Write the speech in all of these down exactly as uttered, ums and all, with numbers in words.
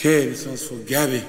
Kid, this one's for Gabby.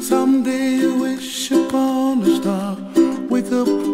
Someday you wish upon a star, wake up